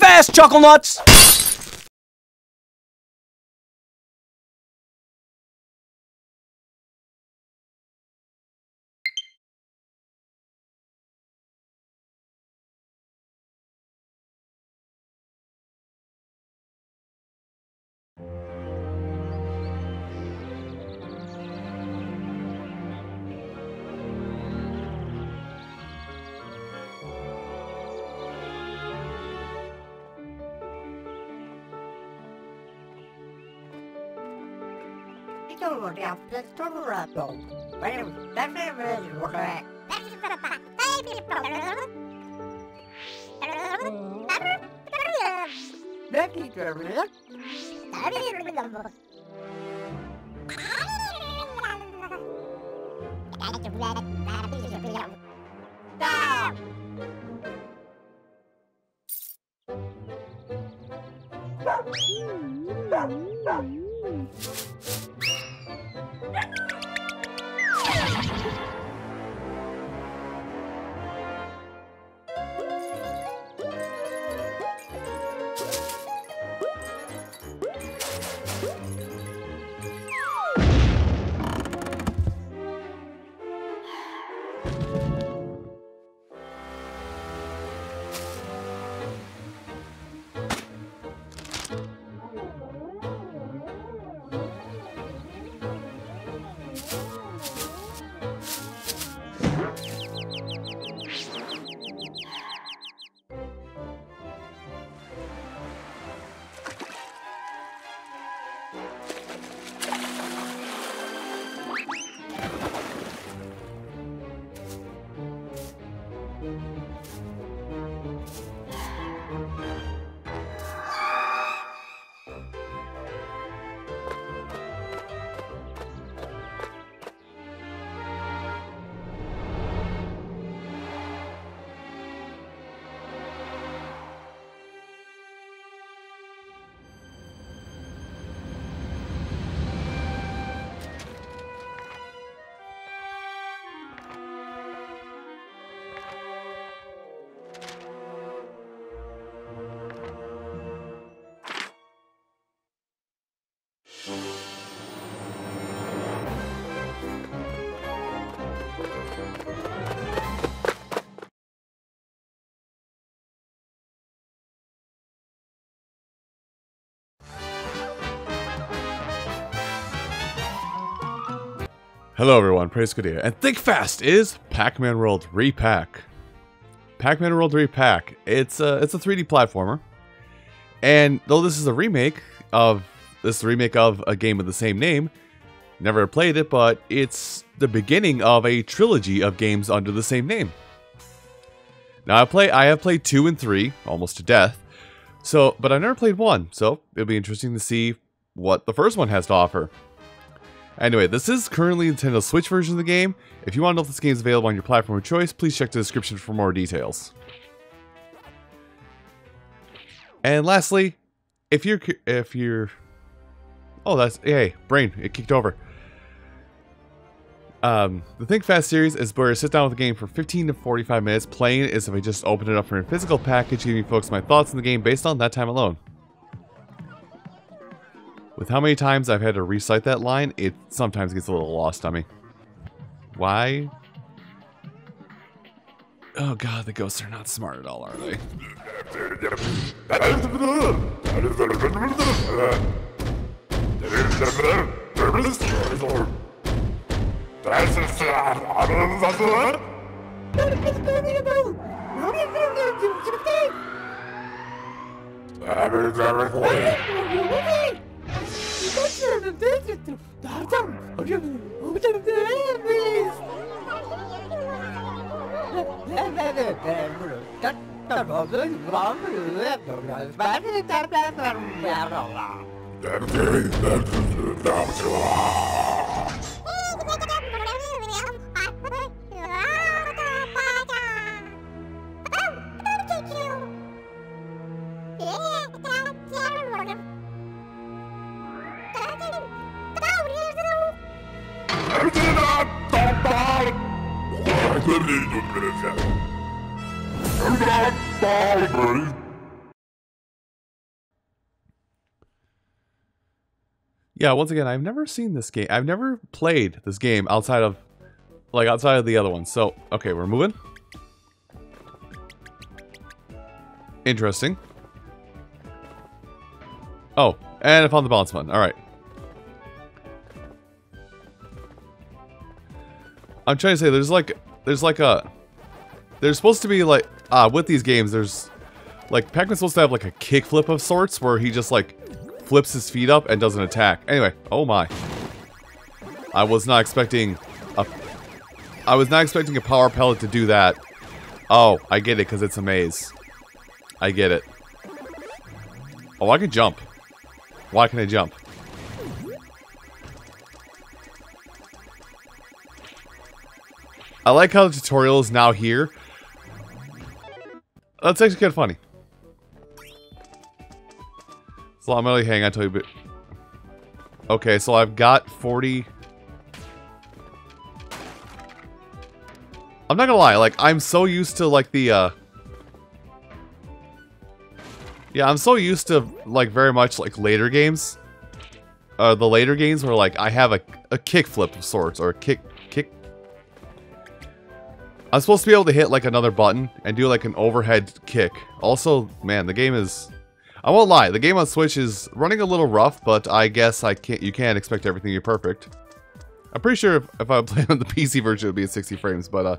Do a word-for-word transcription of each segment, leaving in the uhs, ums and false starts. fast, Chuckle Nuts! Hello everyone, Praisedscooter, and Think Fast is Pac-Man World Re-Pac. Pac-Man World Re-Pac. It's a it's a three D platformer, and though this is a remake of this is a remake of a game of the same name, never played it, but it's the beginning of a trilogy of games under the same name. Now I play I have played two and three almost to death, so but I never played one, so it'll be interesting to see what the first one has to offer. Anyway, this is currently the Nintendo Switch version of the game. If you want to know if this game is available on your platform of choice, please check the description for more details. And lastly, if you're... if you're... Oh, that's... Hey, brain. It kicked over. Um, the Think Fast series is where I sit down with the game for fifteen to forty-five minutes. Playing it is if I just open it up for a physical package, giving folks my thoughts on the game based on that time alone. With how many times I've had to recite that line, it sometimes gets a little lost on me. Why? Oh god, the ghosts are not smart at all, are they? yeah, once again, I've never seen this game. I've never played this game outside of, like, outside of the other ones. So, okay, we're moving. Interesting. Oh, and I found the balance button. All right. I'm trying to say there's like there's like a there's supposed to be like ah uh, with these games there's like Pac-Man's supposed to have like a kickflip of sorts where he just like flips his feet up and does an attack. Anyway, oh my! I was not expecting a I was not expecting a power pellet to do that. Oh, I get it because it's a maze. I get it. Oh, I can jump. Why can I jump? I like how the tutorial is now here. That's actually kind of funny. So I'm gonna hang on till you. But okay, so I've got forty. I'm not gonna lie, like I'm so used to like the. Uh... Yeah, I'm so used to like very much like later games, uh, the later games where like I have a a kickflip of sorts or a kick kick. I'm supposed to be able to hit like another button and do like an overhead kick. Also, man, the game is... I won't lie, the game on Switch is running a little rough, but I guess I can't. You can't expect everything to be perfect. I'm pretty sure if, if I played on the P C version, it would be at sixty frames, but uh...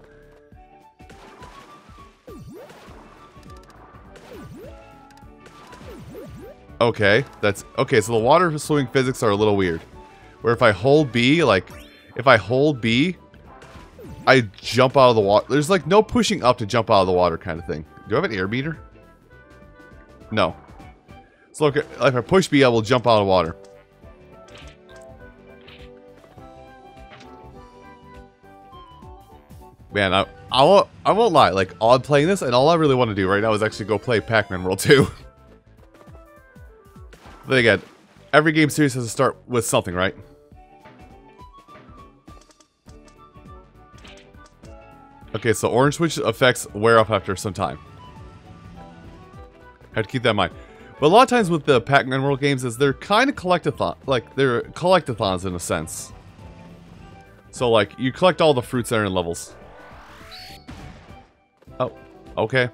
Okay, that's... Okay, so the water swimming physics are a little weird. Where if I hold B, like... If I hold B... I jump out of the water. There's like no pushing up to jump out of the water kind of thing. Do I have an air meter? No. So okay, if I push B, I will jump out of water. Man, I I won't, I won't lie. Like, all I'm playing this, and all I really want to do right now is actually go play Pac-Man World two. Then again, every game series has to start with something, right? Okay, so orange switch effects wear off after some time. Have to keep that in mind. But a lot of times with the Pac-Man World games is they're kind of collectathon, like they're collectathons in a sense. So like you collect all the fruits that are in levels. Oh, okay,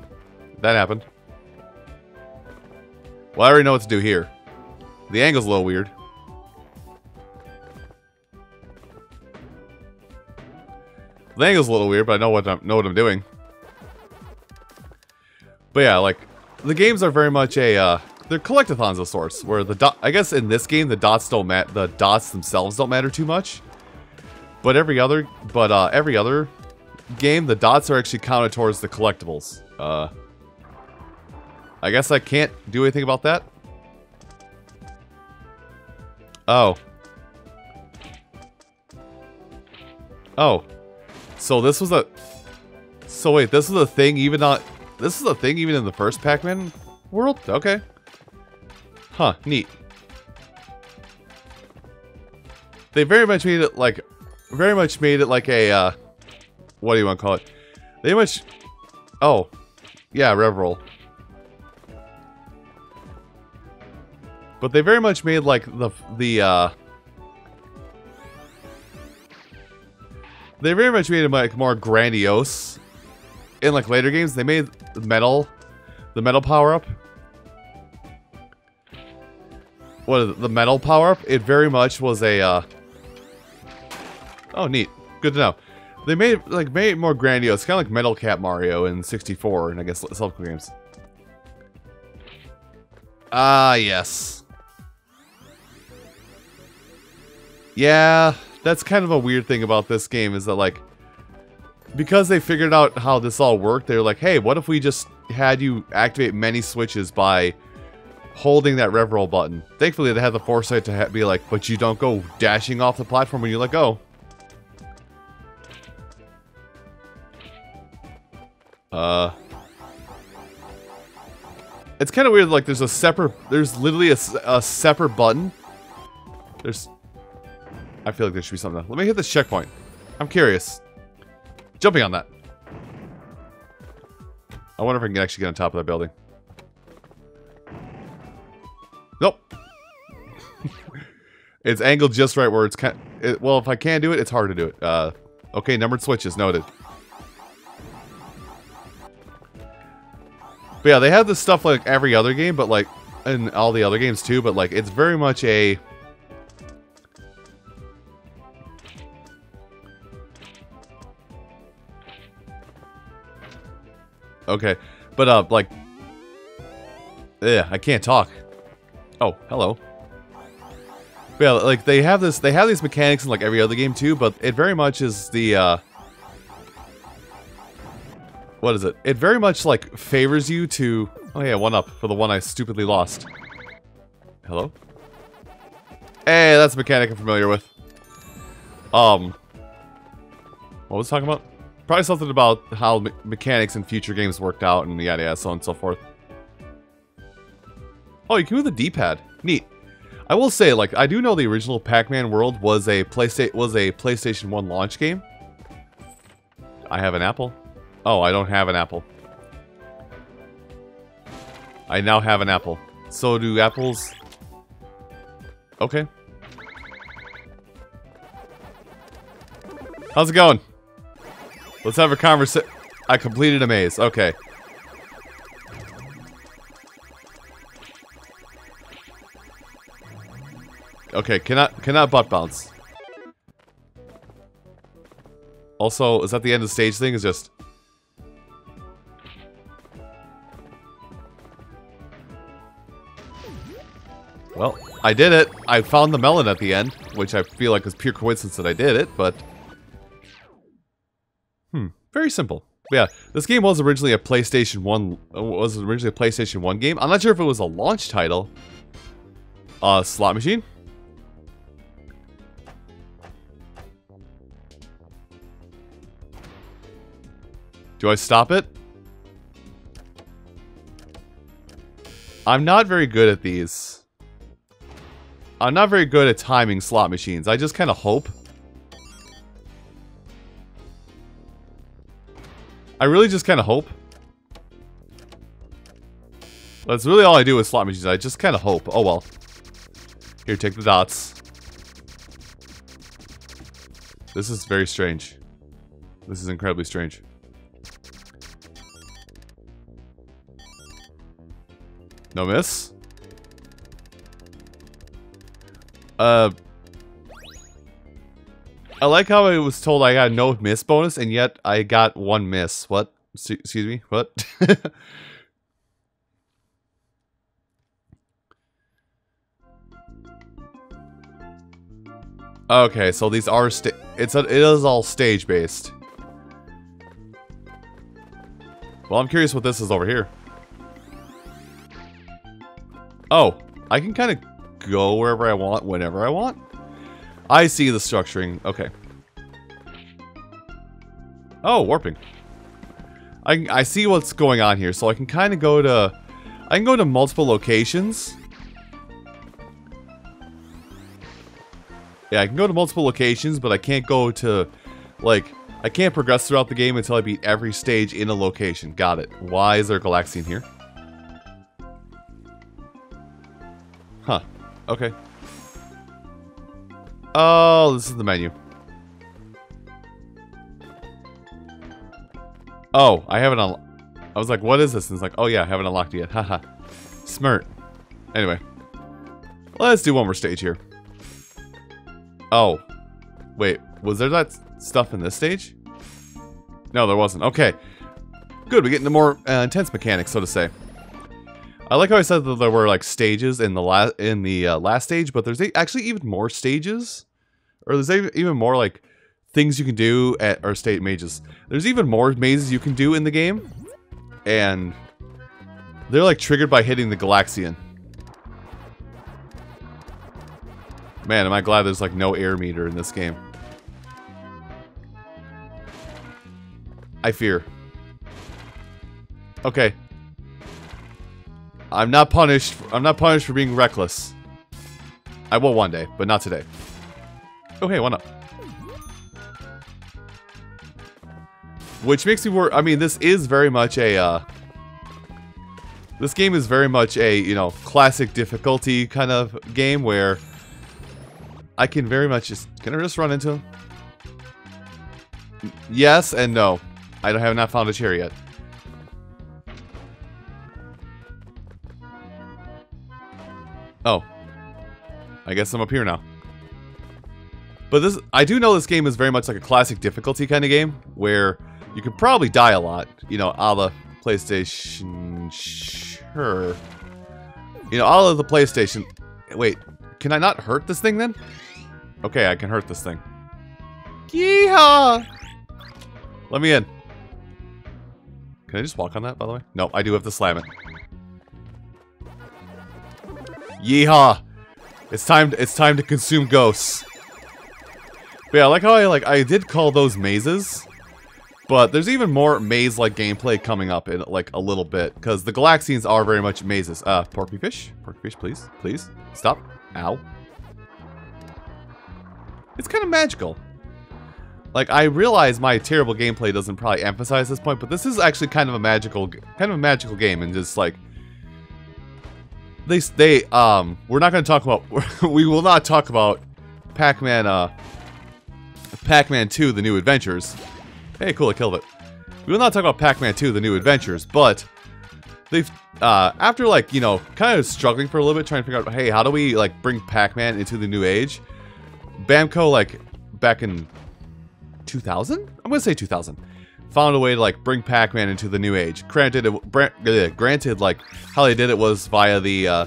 that happened. Well, I already know what to do here. The angle's a little weird. The angle's a little weird, but I know what I'm, know what I'm doing. But yeah, like, the games are very much a, uh, they're collectathons of sorts, where the dot, I guess in this game, the dots don't matter, the dots themselves don't matter too much. But every other, but, uh, every other game, the dots are actually counted towards the collectibles. Uh, I guess I can't do anything about that. Oh. Oh. So this was a... So wait, this was a thing even on... This is a thing even in the first Pac-Man world? Okay. Huh, neat. They very much made it like... Very much made it like a... Uh, what do you want to call it? They much... Oh. Yeah, rev roll. But they very much made like the... the uh, They very much made it like more grandiose. In like later games, they made the metal, the metal power up. What is it? The metal power up? It very much was a. Uh... Oh, neat. Good to know. They made like made it more grandiose, kind of like Metal Cap Mario in sixty-four, and I guess subsequent games. Ah, yes. Yeah. That's kind of a weird thing about this game is that, like, because they figured out how this all worked, they're like, hey, what if we just had you activate many switches by holding that rev roll button? Thankfully, they had the foresight to ha be like, but you don't go dashing off the platform when you let go. Uh, it's kind of weird. Like, there's a separate, there's literally a, a separate button. There's. I feel like there should be something else. Let me hit this checkpoint. I'm curious. Jumping on that. I wonder if I can actually get on top of that building. Nope. It's angled just right where it's kind of, it, well, if I can't do it, it's hard to do it. Uh, okay, numbered switches noted. But yeah, they have this stuff like every other game, but like, and all the other games too, but like, it's very much a... Okay, but uh, like... yeah, I can't talk. Oh, hello. But yeah, like, they have this, they have these mechanics in like every other game too, but it very much is the, uh... what is it? It very much like favors you to... oh yeah, one up for the one I stupidly lost. Hello? Hey, that's a mechanic I'm familiar with. Um... What was I talking about? Probably something about how me mechanics in future games worked out and yada yada, so on and so forth. Oh, you can move the D-pad. Neat. I will say, like, I do know the original Pac-Man World was a PlayStation was a PlayStation one launch game. I have an apple. Oh, I don't have an apple. I now have an apple. So do apples. Okay. How's it going? Let's have a conversation. I completed a maze. Okay. Okay, cannot cannot butt bounce. Also, is that the end of the stage thing? Is just well, I did it. I found the melon at the end, which I feel like is pure coincidence that I did it, but Hmm, very simple. But yeah, this game was originally a PlayStation one was originally a PlayStation one game. I'm not sure if it was a launch title. Uh, slot machine. Do I stop it? I'm not very good at these. I'm not very good at timing slot machines. I just kind of hope. I really just kind of hope. That's really all I do with slot machines. I just kind of hope. Oh well. Here, take the dots. This is very strange. This is incredibly strange. No miss. Uh, I like how I was told I got no miss bonus, and yet I got one miss. What? Excuse me? What? Okay, so these are sta- it's a, it is all stage based. Well, I'm curious what this is over here. Oh, I can kind of go wherever I want, whenever I want. I see the structuring. Okay. Oh, warping. I I see what's going on here, so I can kind of go to I can go to multiple locations. Yeah, I can go to multiple locations, but I can't go to, like, I can't progress throughout the game until I beat every stage in a location. Got it. Why is there a Galaxian here? Huh. Okay. Oh, this is the menu. Oh, I haven't unlocked. I was like, what is this? And it's like, oh yeah, I haven't unlocked it yet. Haha. Smirt. Anyway. Let's do one more stage here. Oh, wait, was there that stuff in this stage? No, there wasn't. Okay, good. We're getting the more uh, intense mechanics, so to say. I like how I said that there were like stages in the last in the uh, last stage, but there's actually even more stages, or there's even more like things you can do at or state mazes. There's even more mazes you can do in the game, and they're like triggered by hitting the Galaxian. Man, am I glad there's like no air meter in this game. I fear. Okay. I'm not punished. For, I'm not punished for being reckless. I will one day, but not today. Oh hey, one up. Which makes me worry. I mean, this is very much a. Uh, this game is very much a you know classic difficulty kind of game where. I can very much just... Can I just run into him? Yes and no. I have not found a chair yet. Oh. I guess I'm up here now. But this, I do know this game is very much like a classic difficulty kind of game, where you could probably die a lot, you know, a la PlayStation... Sure. You know, a la the PlayStation... Wait, can I not hurt this thing then? Okay, I can hurt this thing. Yeehaw! Let me in. Can I just walk on that, by the way? No, I do have to slam it. Yeehaw! It's time to, it's time to consume ghosts. But yeah, I like how I like I did call those mazes, but there's even more maze-like gameplay coming up in like a little bit because the Galaxians are very much mazes. Uh, porky fish, porky fish, please, please stop. Ow! It's kind of magical. Like I realize my terrible gameplay doesn't probably emphasize this point, but this is actually kind of a magical, kind of a magical game, and just like. They, they, um, we're not going to talk about, we will not talk about Pac-Man, uh, Pac-Man two the New Adventures. Hey, cool, I killed it. We will not talk about Pac-Man two the New Adventures, but they've, uh, after, like, you know, kind of struggling for a little bit, trying to figure out, hey, how do we, like, bring Pac-Man into the new age? Bamco, like, back in two thousand? I'm going to say two thousand. Found a way to like bring Pac-Man into the new age. Granted, it, granted, like how they did it was via the, uh,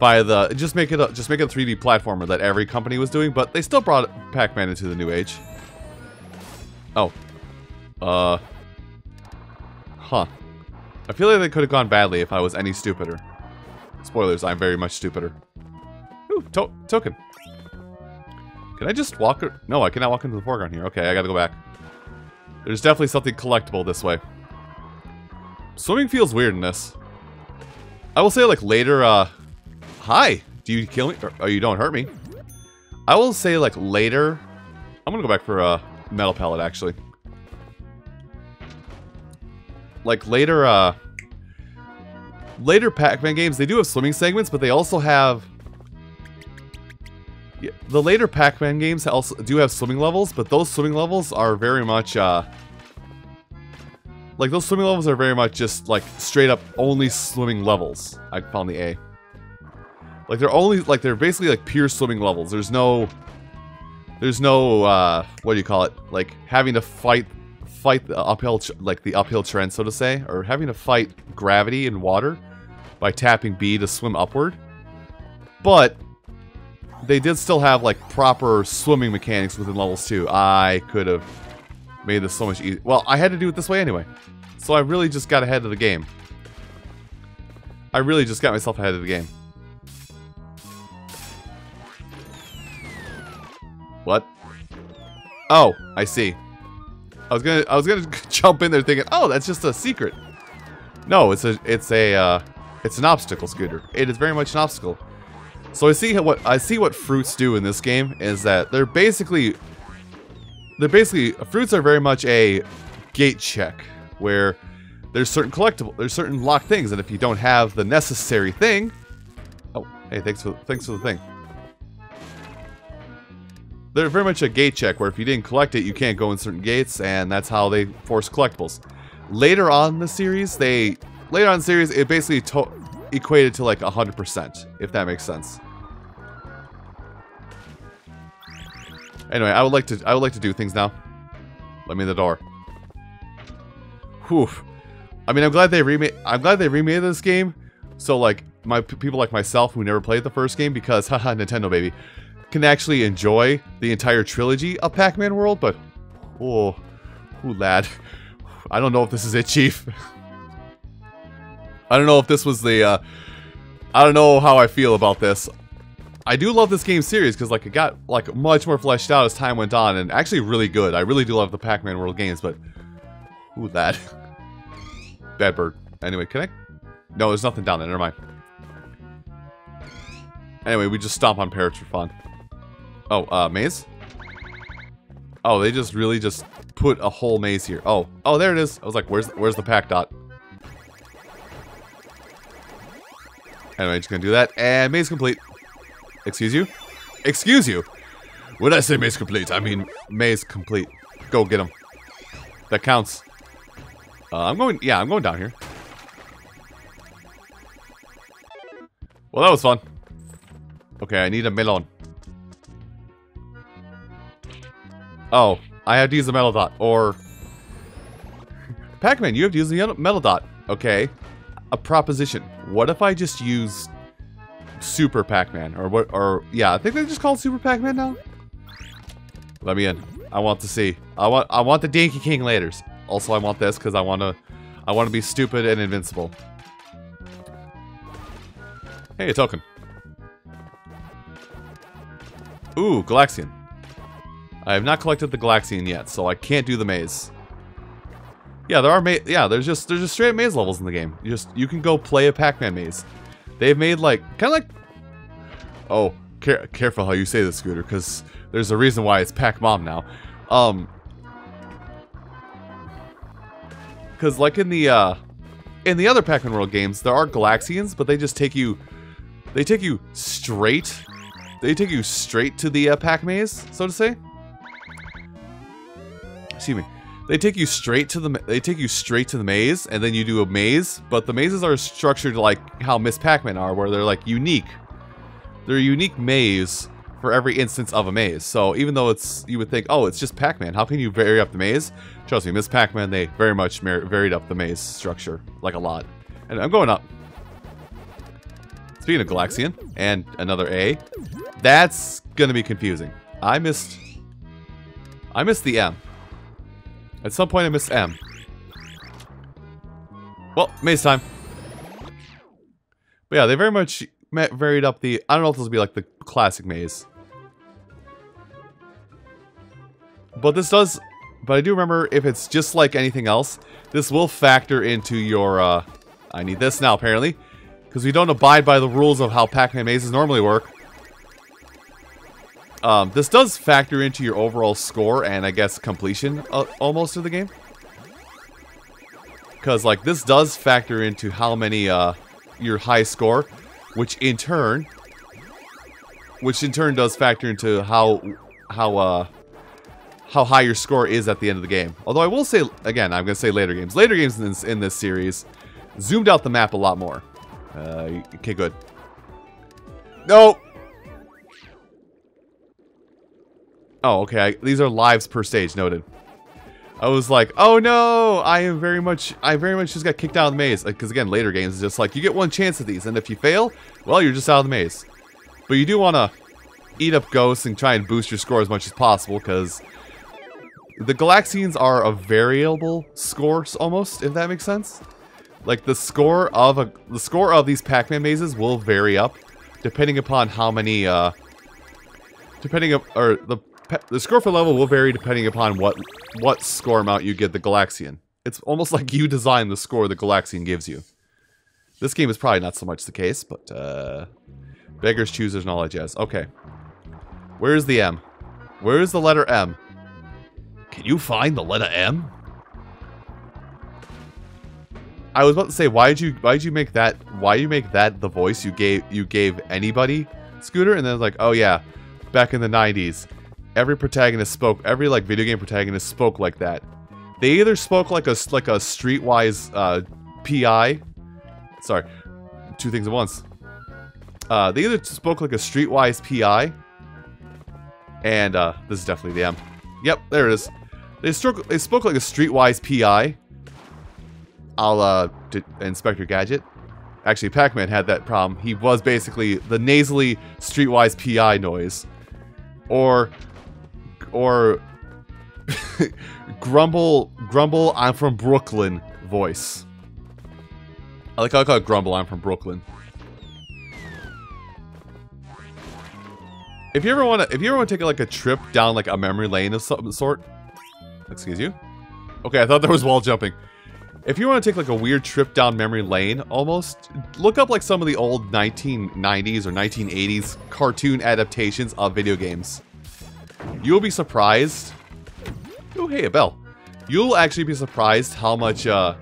via the just make it a, just make it a three D platformer that every company was doing, but they still brought Pac-Man into the new age. Oh, uh, huh. I feel like they could have gone badly if I was any stupider. Spoilers: I'm very much stupider. Ooh, to token. Can I just walk? Or no, I cannot walk into the foreground here. Okay, I gotta go back. There's definitely something collectible this way. Swimming feels weird in this. I will say, like, later, uh... Hi! Do you kill me? Or, or you don't hurt me. I will say, like, later... I'm gonna go back for a uh, metal pellet, actually. Like, later, uh... Later Pac-Man games, they do have swimming segments, but they also have... Yeah, the later Pac-Man games also do have swimming levels, but those swimming levels are very much, uh... Like, those swimming levels are very much just, like, straight-up only swimming levels. I found the A. Like, they're only, like, they're basically, like, pure swimming levels. There's no... There's no, uh... What do you call it? Like, having to fight... Fight the uphill... Like, the uphill trend, so to say. Or having to fight gravity in water by tapping B to swim upward. But... They did still have, like, proper swimming mechanics within levels two. I could have made this so much easier. Well, I had to do it this way anyway. So I really just got ahead of the game. I really just got myself ahead of the game. What? Oh, I see. I was gonna, I was gonna jump in there thinking, oh, that's just a secret. No, it's a, it's a, uh, it's an obstacle scooter. It is very much an obstacle. So I see what I see what fruits do in this game is that they're basically they're basically fruits are very much a gate check where there's certain collectible there's certain locked things, and if you don't have the necessary thing, oh hey thanks for thanks for the thing. They're very much a gate check where if you didn't collect it, you can't go in certain gates, and that's how they force collectibles. Later on in the series, they later on in the series it basically to equated to like one hundred percent, if that makes sense. Anyway, I would like to I would like to do things now. Let me in the door. Whew. I mean, I'm glad they remade I'm glad they remade this game. So like my people like myself who never played the first game, because haha Nintendo baby, can actually enjoy the entire trilogy of Pac-Man World, but oh, oh lad. I don't know if this is it, Chief. I don't know if this was the, uh, I don't know how I feel about this. I do love this game series, because, like, it got, like, much more fleshed out as time went on, and actually really good. I really do love the Pac-Man World games, but, ooh, that. Bad bird. Anyway, can I? No, there's nothing down there, never mind. Anyway, we just stomp on parrots for fun. Oh, uh, maze? Oh, they just really just put a whole maze here. Oh, oh, there it is. I was like, where's, where's the pack dot? Anyway, just gonna do that, and maze complete. Excuse you? Excuse you? When I say maze complete, I mean maze complete. Go get him. That counts. Uh, I'm going, yeah, I'm going down here. Well, that was fun. Okay, I need a melon. Oh, I have to use a metal dot, or... Pac-Man, you have to use the metal dot. Okay, a proposition. What if I just use Super Pac-Man, or what, or, yeah, I think they just call it Super Pac-Man now? Let me in. I want to see. I want, I want the Dinky King laters. Also, I want this, because I want to, I want to be stupid and invincible. Hey, a token. Ooh, Galaxian. I have not collected the Galaxian yet, so I can't do the maze. Yeah, there are ma yeah, there's just there's just straight maze levels in the game. You just you can go play a Pac-Man maze. They've made like kind of like oh, care careful how you say this, Scooter, because there's a reason why it's Pac-Mom now. Um, because like in the uh, in the other Pac-Man World games, there are Galaxians, but they just take you they take you straight they take you straight to the uh, Pac maze, so to say. Excuse me. They take you straight to the they take you straight to the maze, and then you do a maze. But the mazes are structured like how Miss Pac-Man are, where they're like unique. They're a unique maze for every instance of a maze. So even though it's you would think, oh, it's just Pac-Man. How can you vary up the maze? Trust me, Miss Pac-Man, they very much varied up the maze structure like a lot. And I'm going up. Speaking of Galaxian and another A, that's gonna be confusing. I missed. I missed the M. At some point I missed M. Well, maze time. But yeah, they very much varied up the... I don't know if this will be like the classic maze. But this does... But I do remember, if it's just like anything else, this will factor into your... Uh, I need this now, apparently. Because we don't abide by the rules of how Pac-Man mazes normally work. Um, this does factor into your overall score and, I guess, completion uh, almost of the game. Because, like, this does factor into how many, uh, your high score, which in turn, which in turn does factor into how, how, uh, how high your score is at the end of the game. Although I will say, again, I'm going to say later games. Later games in this, in this series zoomed out the map a lot more. Uh, okay, good. No! Oh, okay. I, these are lives per stage, noted. I was like, oh no, I am very much, I very much just got kicked out of the maze. Because like, again, later games is just like, you get one chance at these, and if you fail, well, you're just out of the maze. But you do want to eat up ghosts and try and boost your score as much as possible, because the Galaxians are a variable score, almost, if that makes sense. Like the score of a, the score of these Pac-Man mazes will vary up, depending upon how many, uh, depending up, or the The score for level will vary depending upon what what score amount you get the Galaxian. It's almost like you design the score the Galaxian gives you. This game is probably not so much the case, but uh, beggars, choosers, and all that jazz. Okay. Where's the M? Where's the letter M? Can you find the letter M? I was about to say, why did you why did you make that why you make that the voice you gave you gave anybody, Scooter? And then it's like, oh yeah, back in the nineties. Every protagonist spoke. Every like video game protagonist spoke like that. They either spoke like a like a streetwise uh, P I. Sorry, two things at once. Uh, they either spoke like a streetwise P I, and uh, this is definitely the M. Yep, there it is. They spoke. They spoke like a streetwise P I, a la Inspector Gadget. Actually, Pac-Man had that problem. He was basically the nasally streetwise P I noise, or Or grumble, grumble, I'm from Brooklyn voice. I like how I call it grumble, I'm from Brooklyn. If you ever wanna, if you ever wanna take like a trip down like a memory lane of some sort, excuse you. Okay, I thought there was wall jumping. If you wanna take like a weird trip down memory lane, almost look up like some of the old nineteen nineties or nineteen eighties cartoon adaptations of video games. You'll be surprised. Oh, hey, a bell. You'll actually be surprised how much, uh,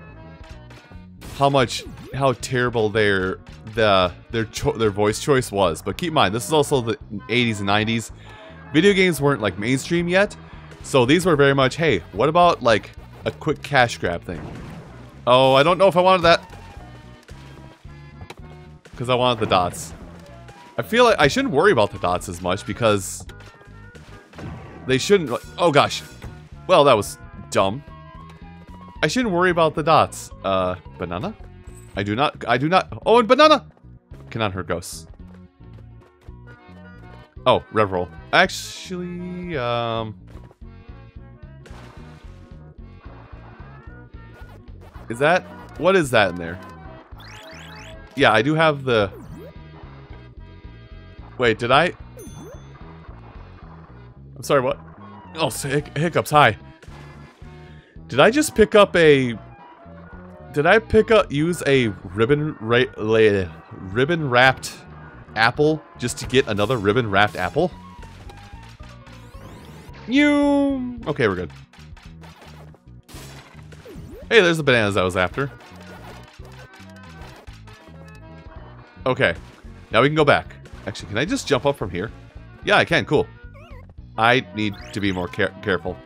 how much, how terrible their the their cho their voice choice was. But keep in mind, this is also the eighties and nineties. Video games weren't like mainstream yet, so these were very much, hey, what about like a quick cash grab thing? Oh, I don't know if I wanted that, because I wanted the dots. I feel like I shouldn't worry about the dots as much, because they shouldn't, like, oh gosh, well, that was dumb. I shouldn't worry about the dots. Uh, banana? I do not, I do not, oh, and banana! Cannot hurt ghosts. Oh, rev roll. Actually, um... is that, what is that in there? Yeah, I do have the... Wait, did I? I'm sorry, what? Oh, hic hiccups, hi. Did I just pick up a... Did I pick up, use a ribbon ra la ribbon wrapped apple just to get another ribbon wrapped apple? You okay? We're good. Hey, there's the bananas I was after. Okay, now we can go back. Actually, can I just jump up from here? Yeah, I can. Cool. I need to be more care careful.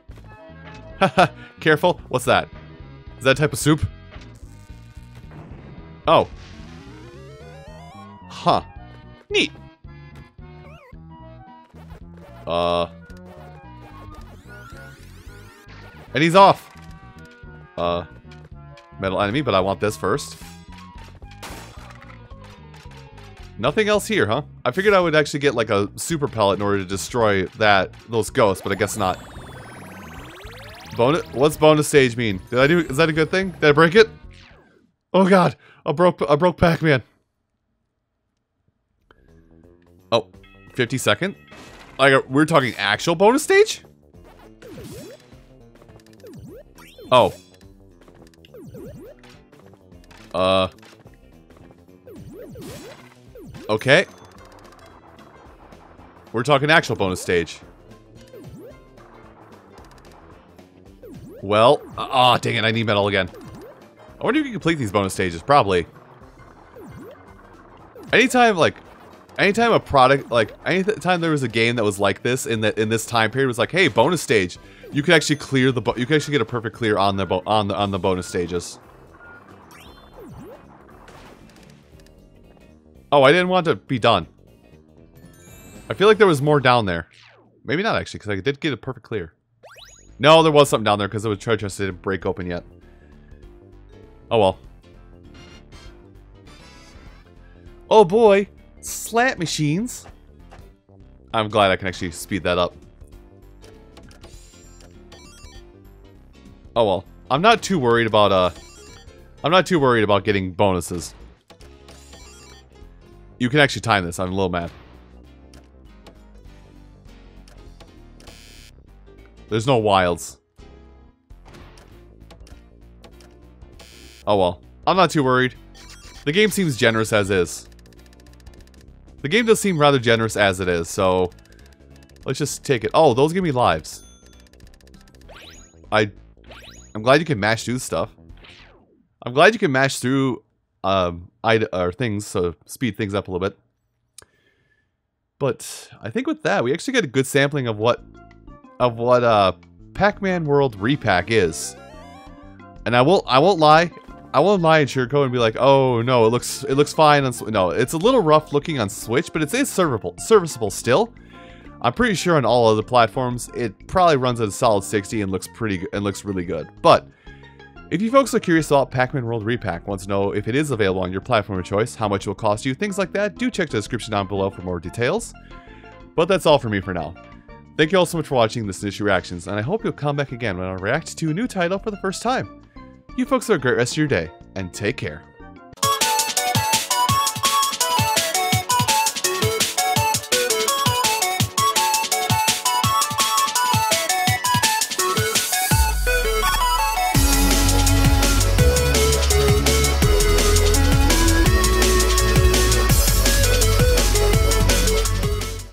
Haha, careful. What's that? Is that a type of soup? Oh. Huh. Neat. Uh. And he's off. Uh. Metal enemy, but I want this first. Nothing else here, huh? I figured I would actually get like a super pellet in order to destroy that those ghosts, but I guess not. Bonus. What's bonus stage mean? Did I do? Is that a good thing? Did I break it? Oh god, I broke I broke Pac-Man. Oh, fifty second? Like we're talking actual bonus stage? Oh. Uh. Okay. We're talking actual bonus stage. Well, ah, oh, dang it, I need metal again. I wonder if you can complete these bonus stages, probably. Anytime, like, anytime a product, like, anytime there was a game that was like this in that in this time period was like, hey, bonus stage, you could actually clear the, you could actually get a perfect clear on the on the on the bonus stages. Oh, I didn't want to be done. I feel like there was more down there. Maybe not actually, because I did get a perfect clear. No, there was something down there because it was treasure chest didn't break open yet. Oh well. Oh boy, slap machines. I'm glad I can actually speed that up. Oh well, I'm not too worried about uh, I'm not too worried about getting bonuses. You can actually time this. I'm a little mad. There's no wilds. Oh well, I'm not too worried. The game seems generous as is. The game does seem rather generous as it is, so... let's just take it. Oh, those give me lives. I... I'm glad you can mash through stuff. I'm glad you can mash through um, I'd, or things, so speed things up a little bit. But I think with that, we actually get a good sampling of what... of what uh, Pac-Man World Re-Pac is. And I will I won't lie, I won't lie in sugarcoat and be like, oh no, it looks it looks fine on Switch. No, it's a little rough looking on Switch, but it's, it's serviceable serviceable still. I'm pretty sure on all other platforms, it probably runs at a solid sixty and looks pretty and looks really good. But if you folks are curious about Pac-Man World Re-Pac, want to know if it is available on your platform of choice, how much it will cost you, things like that, do check the description down below for more details. But that's all for me for now. Thank you all so much for watching this Nishi Reactions, and I hope you'll come back again when I react to a new title for the first time. You folks have a great rest of your day, and take care.